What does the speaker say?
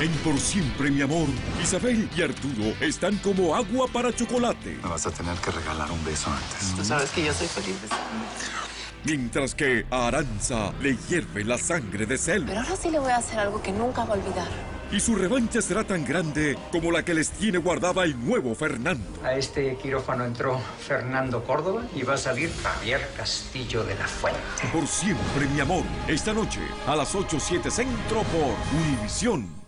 En Por Siempre, Mi Amor, Isabel y Arturo están como agua para chocolate. Me vas a tener que regalar un beso antes. Tú sabes que yo soy feliz besándote. Mientras que a Aranza le hierve la sangre de celos. Pero ahora sí le voy a hacer algo que nunca va a olvidar. Y su revancha será tan grande como la que les tiene guardada el nuevo Fernando. A este quirófano entró Fernando Córdoba y va a salir Javier Castillo de la Fuente. Por Siempre, Mi Amor, esta noche a las 8:07 centro por Univision.